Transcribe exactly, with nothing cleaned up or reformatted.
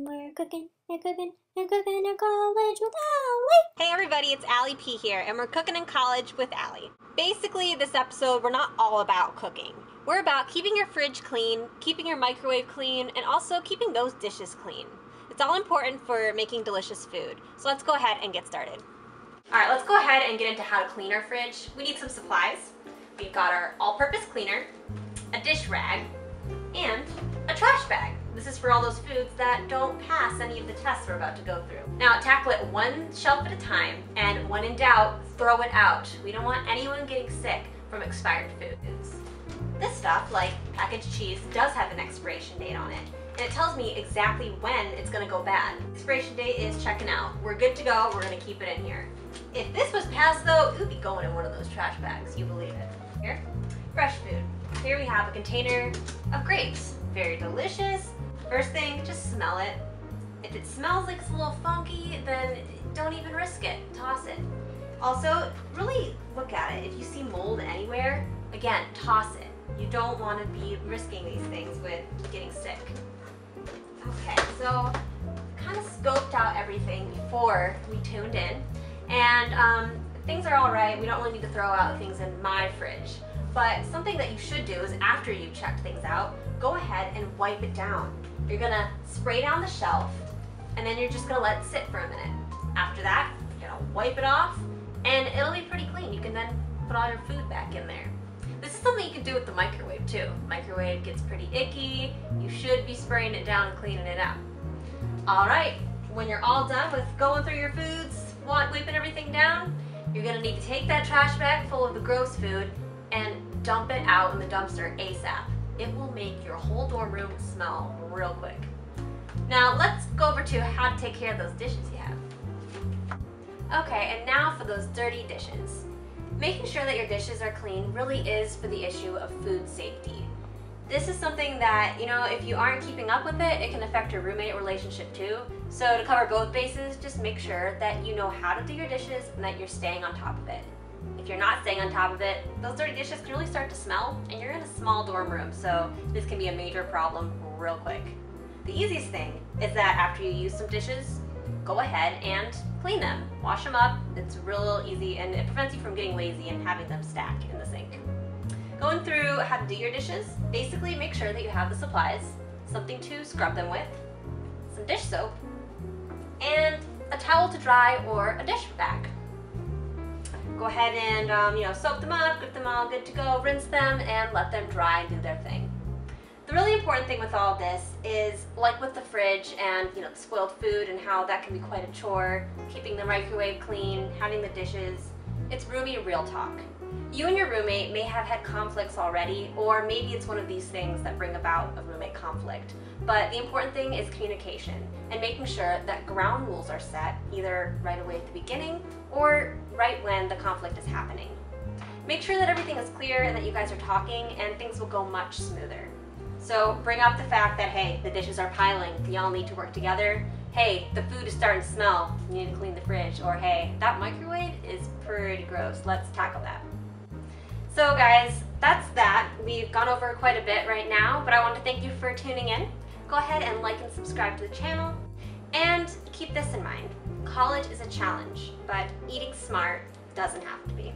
We're cooking and cooking and cooking in college with Ali. Hey everybody, it's Ali P here, and we're cooking in college with Ali. Basically, this episode, we're not all about cooking. We're about keeping your fridge clean, keeping your microwave clean, and also keeping those dishes clean. It's all important for making delicious food. So let's go ahead and get started. All right, let's go ahead and get into how to clean our fridge. We need some supplies. We've got our all-purpose cleaner, a dish rag, and a trash bag. This is for all those foods that don't pass any of the tests we're about to go through. Now tackle it one shelf at a time, and when in doubt, throw it out. We don't want anyone getting sick from expired foods. This stuff, like packaged cheese, does have an expiration date on it, and it tells me exactly when it's gonna go bad. Expiration date is checking out. We're good to go, we're gonna keep it in here. If this was passed though, it would be going in one of those trash bags, you believe it. Here, fresh food. Here we have a container of grapes. Very delicious. First thing, just smell it. If it smells like it's a little funky, then don't even risk it, toss it. Also, really look at it. If you see mold anywhere, again, toss it. You don't want to be risking these things with getting sick. Okay, so kind of scoped out everything before we tuned in, and um, things are all right. We don't really need to throw out things in my fridge, but something that you should do is after you've checked things out, go ahead and wipe it down. You're gonna spray down the shelf, and then you're just gonna let it sit for a minute. After that, you're gonna wipe it off, and it'll be pretty clean. You can then put all your food back in there. This is something you can do with the microwave too. The microwave gets pretty icky. You should be spraying it down and cleaning it out. All right, when you're all done with going through your foods, wiping everything down, you're gonna need to take that trash bag full of the gross food and dump it out in the dumpster ASAP. It will make your whole dorm room smell real quick. Now let's go over to how to take care of those dishes you have. Okay, and now for those dirty dishes. Making sure that your dishes are clean really is for the issue of food safety. This is something that, you know, if you aren't keeping up with it, it can affect your roommate relationship too. So to cover both bases, just make sure that you know how to do your dishes and that you're staying on top of it. If you're not staying on top of it, those dirty dishes can really start to smell, and you're in a small dorm room, so this can be a major problem real quick. The easiest thing is that after you use some dishes, go ahead and clean them. Wash them up. It's real easy, and it prevents you from getting lazy and having them stack in the sink. Going through how to do your dishes, basically make sure that you have the supplies, something to scrub them with, some dish soap, and a towel to dry or a dish rag. Go ahead and um, you know, soak them up, get them all good to go, rinse them, and let them dry and do their thing. The really important thing with all this is, like with the fridge and you know, the spoiled food and how that can be quite a chore, keeping the microwave clean, having the dishes, it's roomie real talk. You and your roommate may have had conflicts already, or maybe it's one of these things that bring about a roommate conflict. But the important thing is communication and making sure that ground rules are set, either right away at the beginning or right when the conflict is happening. Make sure that everything is clear and that you guys are talking, and things will go much smoother. So bring up the fact that, hey, the dishes are piling, we all need to work together. Hey, the food is starting to smell, you need to clean the fridge. Or hey, that microwave is pretty gross, let's tackle that. So guys, that's that. We've gone over quite a bit right now, but I want to thank you for tuning in. Go ahead and like and subscribe to the channel, and keep this in mind. College is a challenge, but eating smart doesn't have to be.